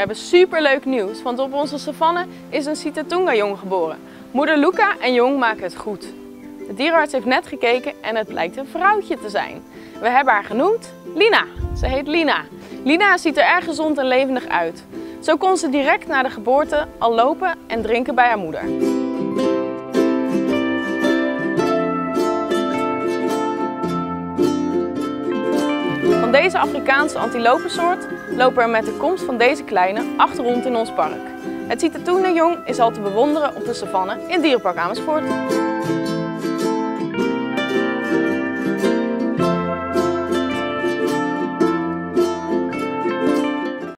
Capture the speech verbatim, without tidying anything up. hebben superleuk nieuws, want op onze savanne is een Sitatoenga-jong geboren. Moeder Luka en jong maken het goed. De dierenarts heeft net gekeken en het blijkt een vrouwtje te zijn. We hebben haar genoemd Liena. Ze heet Liena. Liena ziet er erg gezond en levendig uit. Zo kon ze direct na de geboorte al lopen en drinken bij haar moeder. Van deze Afrikaanse antilopensoort lopen er met de komst van deze kleine acht rond in ons park. Het Sitatoenga-jong is al te bewonderen op de savanne in DierenPark Amersfoort.